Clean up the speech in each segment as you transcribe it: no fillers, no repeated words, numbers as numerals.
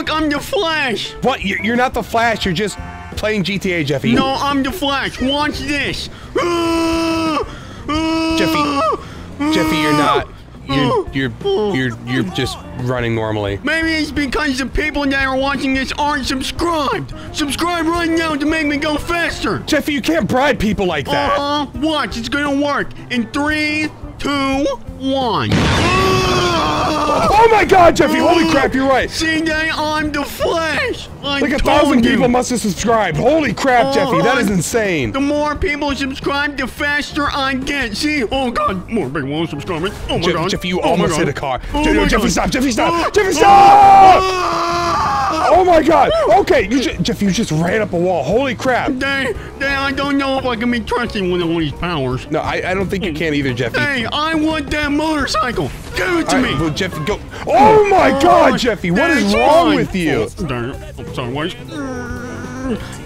Look, I'm the Flash. What? You're not the Flash. You're just playing GTA, Jeffy. No, I'm the Flash. Watch this. Jeffy, you're not. You're just running normally. Maybe it's because the people that are watching this aren't subscribed. Subscribe right now to make me go faster. Jeffy, you can't bribe people like that. Watch, it's gonna work. In 3, 2, 1. Oh my God, Jeffy! Holy crap, you're right. See, I'm the Flash. Like 1,000 people must have subscribed. Holy crap, Jeffy, that is insane. The more people subscribe, the faster I get. See, oh God, more people subscribing. Oh my God, Jeffy, you almost hit a car. Jeffy, stop! Jeffy, stop! Jeffy, stop! Oh my God. Okay, Jeffy, you just ran up a wall. Holy crap. I don't know if I can be trusted with all these powers. No, I don't think you can either, Jeffy. Hey, I want that motorcycle. Give it to me. Well, Jeffy, go. Oh my God, Jeffy, what is wrong with you?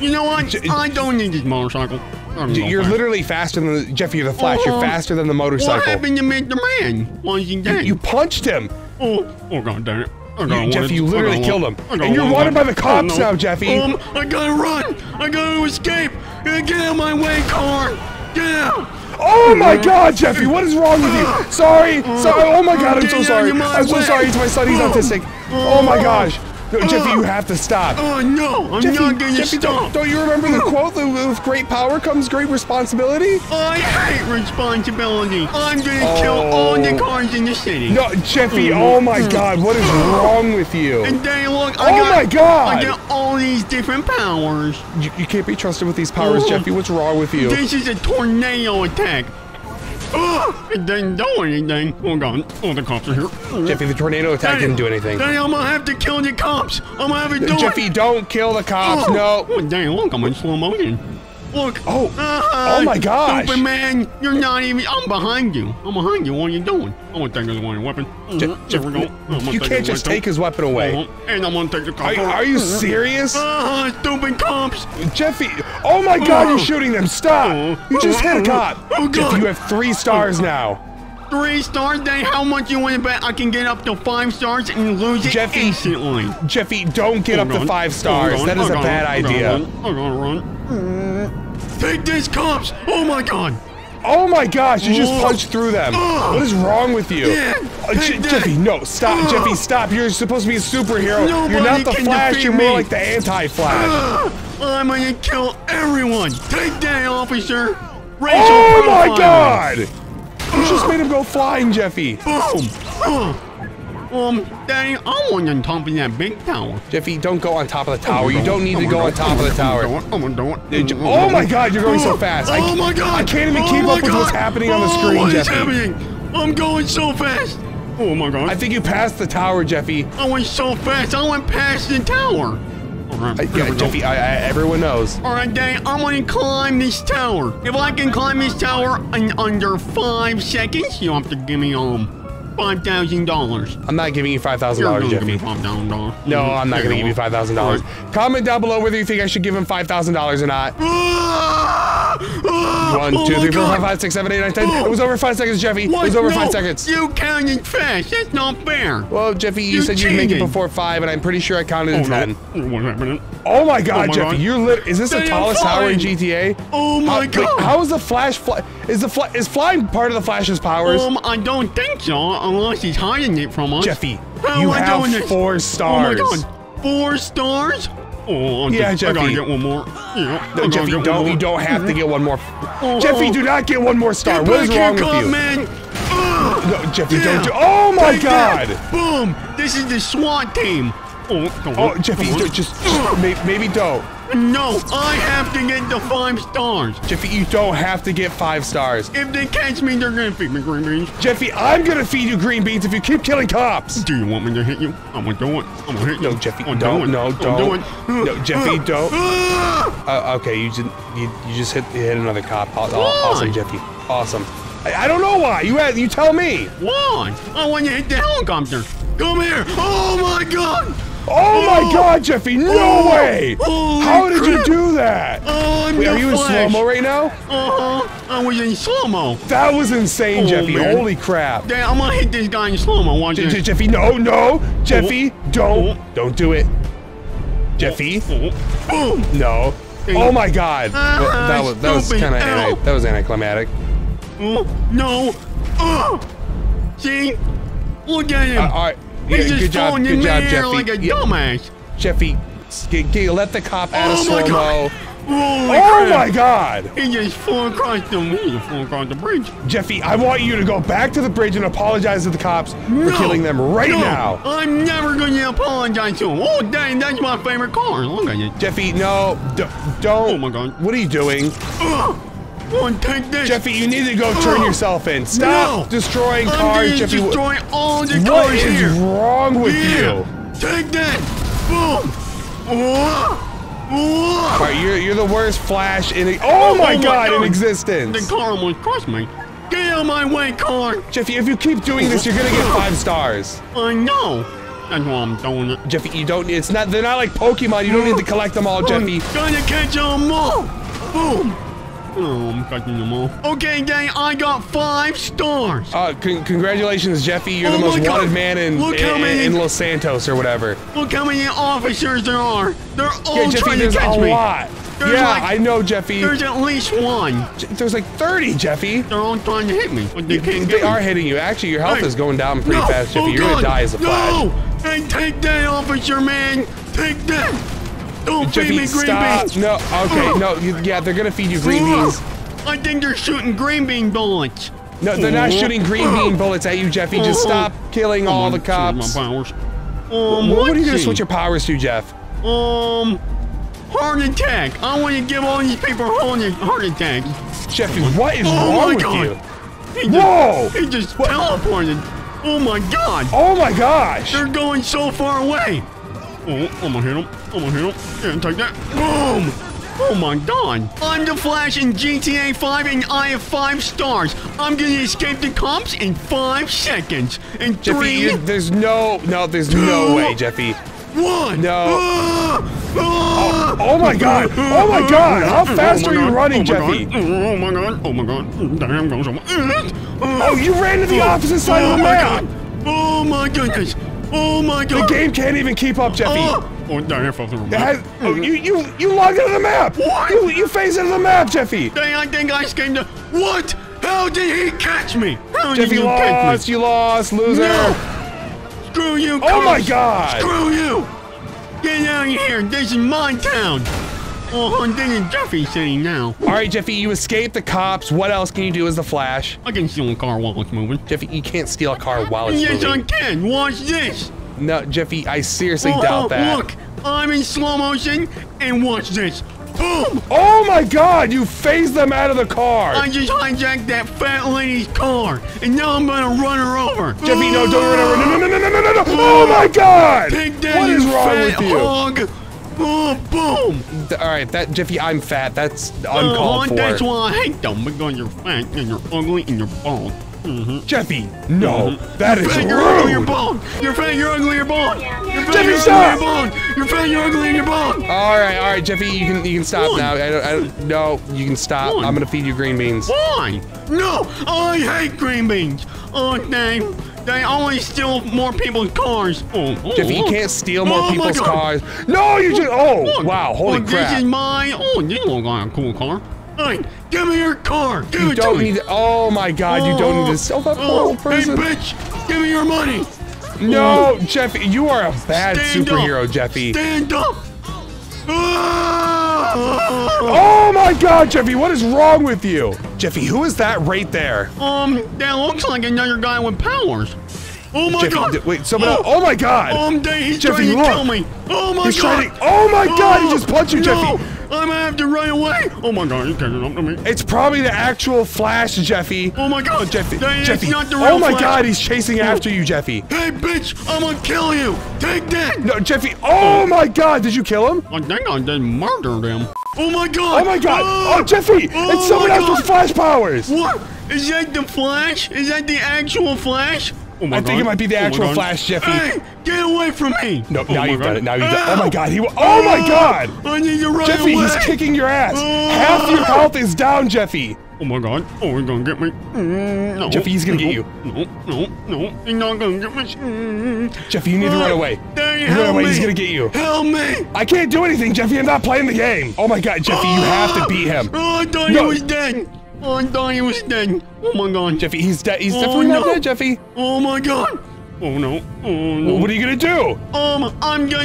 You know what? I don't need this motorcycle. You're literally faster than Jeffy. You're the Flash. You're faster than the motorcycle. What happened to Mr. Man? You punched him. Oh God, damn it. Jeffy, you literally killed him. And you're wanted by the cops now, Jeffy. I gotta run. I gotta escape. Get out of my way, car. Get out. Oh my God, Jeffy, what is wrong with you? Sorry. Oh my God, I'm so sorry. I'm so sorry. It's my son. He's autistic. Oh my gosh. No, Jeffy, you have to stop. Oh no, I'm not gonna stop. Don't you remember the quote that with great power comes great responsibility? I hate responsibility. I'm gonna kill all the cars in the city. No, Jeffy, oh my God, what is wrong with you? And then look, I got all these different powers. You can't be trusted with these powers, Jeffy. What's wrong with you? This is a tornado attack. It didn't do anything. Oh God! Oh, the cops are here. Jeffy, the tornado attack didn't do anything. I'm gonna have to kill the cops. I'm gonna have to do it. Jeffy, don't kill the cops. No. Oh, dang, look, I'm in slow motion. Look. Oh my gosh. Stupid man, you're not even. I'm behind you. What are you doing? I'm gonna take his weapon. There we go. You can't just take his weapon away. And I'm gonna take the cops. Are you serious? Stupid cops. Jeffy. Oh my God, you're shooting them. Stop. You just hit a cop. Oh God. Jeffy, you have 3 stars now. 3 stars? Then how much you want to bet I can get up to 5 stars and lose it instantly? Jeffy, don't get up to 5 stars. That is a bad idea. I'm gonna run. Take these cops. Oh my God. Oh my gosh, you just punched through them. What is wrong with you? Jeffy, no, stop. Jeffy, stop. You're supposed to be a superhero. You're not the Flash. You're more like the anti-Flash. I'm gonna kill everyone. Take that, officer. Oh my God. You just made him go flying, Jeffy. Boom. Dang, I want on top of that big tower. Jeffy, don't go on top of the tower. You don't need to go on top of the tower. Oh my God, you're going so fast. Oh my God. I can't even keep up with what's happening on the screen, Jeffy. I'm going so fast. Oh my God. I think you passed the tower, Jeffy. I went so fast. I went past the tower. Jeffy, everyone knows. Alright, Dang, I'm gonna climb this tower. If I can climb this tower in under 5 seconds, you have to give me $5,000. I'm not giving you $5,000, Jeffy. Give me $5,000. No, I'm not gonna give you $5,000. Comment down below whether you think I should give him $5,000 or not. 1, 2, 3, 4, 5, 6, 7, 8, 9, 10. It was over 5 seconds, Jeffy. What? It was over 5 seconds. You counted fast. That's not fair. Well, Jeffy, you said you'd make it before 5, and I'm pretty sure I counted in 10. Oh my God, Jeffy! Is this the tallest tower in GTA? Oh my God! How is the Flash? Is flying part of the Flash's powers? I don't think so, unless he's hiding it from us. Jeffy, you have 4 stars. Oh my God, 4 stars? Oh, yeah, Jeffy. I gotta get one more. Yeah, no, Jeffy, you don't have to get one more. Jeffy, do not get one more star. What is wrong with you? Man. No, Jeffy, don't do. Oh my God! That. Boom! This is the SWAT team. Jeffy, maybe don't. No, I have to get the 5 stars. Jeffy, you don't have to get 5 stars. If they catch me, they're gonna feed me green beans. Jeffy, I'm gonna feed you green beans if you keep killing cops. Do you want me to hit you? I'm gonna do it. I'm gonna hit you. No, Jeffy, don't. No, don't. No, Jeffy, don't. Okay, you just hit another cop. Awesome, Jeffy. Awesome. I don't know why. You tell me. Why? I want you to hit the helicopter. Come here. Oh my God. Oh my God, Jeffy! No way! How did you do that? Wait, are you in slow-mo right now? I was in slow-mo. That was insane, Jeffy. Man. Holy crap. Damn, I'm gonna hit this guy in slow-mo. Watch this. Jeffy, no, no! Jeffy, don't do it. Jeffy? No. Oh my God. That was kind of anticlimactic. No. See? Look at him. All right. Yeah, good job, Jeffy. Like a dumbass. Jeffy, let the cop out of slow-mo. Oh my God! He just flew across the bridge. Jeffy, I want you to go back to the bridge and apologize to the cops for killing them right now. I'm never going to apologize to him. Oh dang, that's my favorite car. Look at it. Jeffy, no, don't. Oh my God! What are you doing? Take this. Jeffy, you need to go turn yourself in. Stop destroying cars, Jeffy. I'm destroying all the cars here. What is wrong with you? Take that. Boom. All right, you're the worst Flash in oh my God in existence. The car almost crushed me. Get out of my way, car. Jeffy, if you keep doing this, you're gonna get 5 stars. I know. That's why I'm doing it. Jeffy, you don't. It's not. They're not like Pokemon. You don't need to collect them all, Jeffy. I'm gonna catch them all. Boom. Oh, I'm cutting them all. Okay, gang, I got 5 stars. Congratulations, Jeffy. You're the most wanted man in Los Santos or whatever. Look how many officers there are. They're all trying to catch me. Lot. Yeah, like, I know, Jeffy. There's at least one. There's like 30, Jeffy. They're all trying to hit me. They are hitting you. Actually, your health is going down pretty fast, Jeffy. You're going to die as a Flash. No! Hey, take that, officer, man. Take that. Don't feed me green beans! No, okay, no, yeah, they're gonna feed you green beans. I think they're shooting green bean bullets. No, they're not shooting green bean bullets at you, Jeffy. Just stop killing all the cops. What are you gonna switch your powers to, Jeff? Heart attack. I want to give all these people heart attacks. Jeffy, what is wrong with you? He just teleported. Oh my God! Oh my gosh! They're going so far away. I'm gonna hit him. Yeah, take that. Boom! Oh my God! I'm the Flash in GTA 5 and I have 5 stars. I'm gonna escape the cops in 5 seconds. And Jeffy, there's no way, Jeffy. 1! No! Oh my God! Oh my God! How fast are you running, Jeffy? Oh my God! Oh my God! Damn, going so much. Oh, you ran to the opposite side of the map! Oh my goodness! Oh my God! The game can't even keep up, Jeffy. You logged into the map. What? You phased into the map, Jeffy. Dang, I think I came to. What? How did he catch me? How Jeffy did you catch me? You lost, loser. No. Screw you, coach. Oh my God! Screw you! Get out of here. This is my town. Oh, I'm thinking Jeffy's sitting now. All right, Jeffy, you escaped the cops. What else can you do as the Flash? I can steal a car while it's moving. Jeffy, you can't steal a car while it's moving. Yes, I can. Watch this. No, Jeffy, I seriously doubt that. Look, I'm in slow motion, and watch this. Boom! Oh my God, you phased them out of the car. I just hijacked that fat lady's car, and now I'm gonna run her over. Jeffy, no, don't run over. No, no, no, no, no, no, no. Oh my God! Take that, what is wrong with you? Hog. Boom! All right, Jeffy, I'm fat. That's uncalled for. That's why I hate them, because you're fat and you're ugly and you're bald. Jeffy, no, that is rude. You're fat, you're ugly, you're bald. You're fat, you're ugly, you're bald. Jeffy, stop! You're fat, you're ugly, and you're bald. All right, Jeffy, you can stop now. No, you can stop. I'm gonna feed you green beans. Why? No, I hate green beans. Oh dang. They always steal more people's cars. Jeffy, you can't steal more people's cars. No, you just. Wow, holy crap. This is mine. Oh, you look like a cool car. Hey, give me your car. Give it to me. Oh my God, you don't need to sell that poor person. Hey, bitch, give me your money. No, Jeffy, you are a bad superhero, Jeffy. Stand up. Oh my God, Jeffy, what is wrong with you? Jeffy, who is that right there? That looks like another guy with powers. Oh my God! Wait, someone else. Oh my God! He's Jeffy, trying to kill me! Oh my God! Oh my God! He just punched you, Jeffy! I'm gonna have to run away! Oh my God, you can't jump to me. It's probably the actual Flash, Jeffy. Oh my God, Jeffy. Jeffy. Not the real Flash. God, he's chasing after you, Jeffy. Hey, bitch, I'm gonna kill you! Take that! No, Jeffy, oh my God, did you kill him? I think I did murder him. Oh my God! Oh my God! Oh, Jeffy! It's someone else with Flash powers! What? Is that the Flash? Is that the actual Flash? Oh my god. I think it might be the actual Flash, Jeffy. Hey, get away from me! No, now you've done it. Now you've done it. Oh my god! Oh my god! I need to run away. He's kicking your ass. Half your health is down, Jeffy. Oh my god! Oh, he's gonna get me! No, Jeffy, he's gonna get you! No! He's not gonna get me! Jeffy, you need to run away! Run away! He's gonna get you! Help me! I can't do anything, Jeffy. I'm not playing the game. Oh my god, Jeffy, you have to beat him! Oh, I thought he was dead! Oh, I thought he was dead! Oh my god, Jeffy, he's dead! He's definitely not dead, Jeffy! Oh my god! Oh no! Oh no! Well, what are you gonna do? I'm gonna kill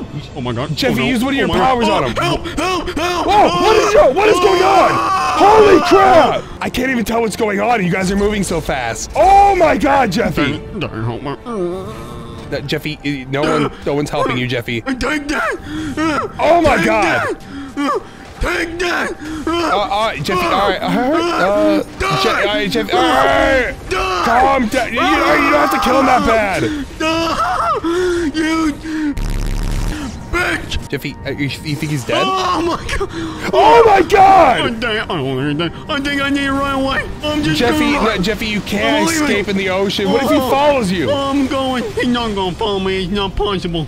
him! Oh my god! Jeffy, use one of your powers on him! Help! Whoa! What is going on? Holy crap! I can't even tell what's going on. You guys are moving so fast. Oh my god, Jeffy! Jeffy, no one's helping you, Jeffy. Take that! Oh my god! Take that! Alright, Jeffy, alright. Alright, Jeffy, alright! Calm down. You don't have to kill him that bad. You bitch! Jeffy, you think he's dead? Oh my god! Oh my god! I think I need to run away. I'm just Jeffy, you can't escape in the ocean. What if he follows you? I'm going. He's not going to follow me. It's not possible.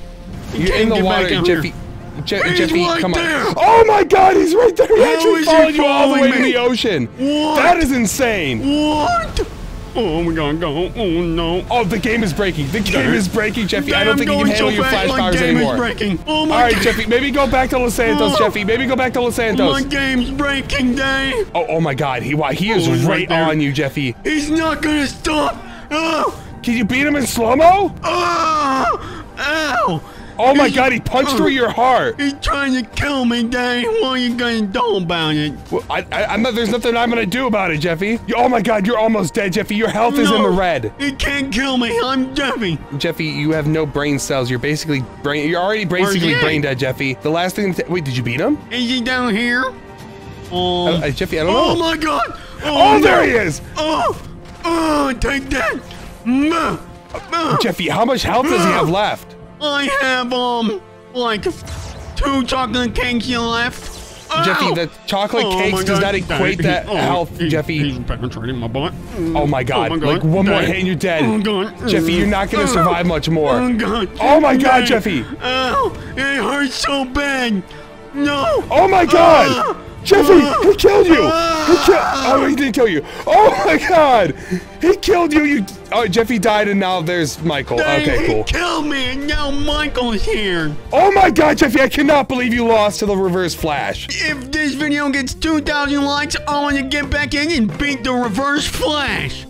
You're in the water, Jeffy. Jeffy, come on. Oh my god, he's right there! He actually followed you all the way to the ocean! What? That is insane! What? Oh my god, oh no. Oh, the game is breaking. The game is breaking, Jeffy. I don't think you can handle your flash powers anymore. Alright, Jeffy, maybe go back to Los Santos, Jeffy. Maybe go back to Los Santos. My game's breaking, Dave. Oh my god, he is right on you, Jeffy. He's not gonna stop! Oh. Can you beat him in slow-mo? Oh! Ow! Oh my god, he punched through your heart! He's trying to kill me, Dave! What are you gonna do about it? Well, there's nothing I'm gonna do about it, Jeffy! Oh my god, you're almost dead, Jeffy! Your health is in the red! He can't kill me! I'm Jeffy! Jeffy, you have no brain cells. You're basically brain dead, Jeffy. The last thing that- wait, did you beat him? Is he down here? Jeffy, I don't know. Oh my god! Oh, there he is! Oh, take that! Jeffy, how much health does he have left? I have, like 2 chocolate cakes left. Ow! Jeffy, the chocolate cakes does not equate that health, Jeffy. He's penetrating my butt. Oh my god, like one more hit and you're dead. Jeffy, you're not gonna survive much more. Oh my god, Jeffy. Ow, it hurts so bad. No. Oh my god. Jeffy, he killed you! Oh, he didn't kill you. Oh my god! He killed you, Oh, Jeffy died and now there's Michael. Okay, cool. He killed me and now Michael's here. Oh my god, Jeffy, I cannot believe you lost to the Reverse Flash. If this video gets 2,000 likes, I want to get back in and beat the Reverse Flash.